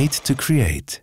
made to create.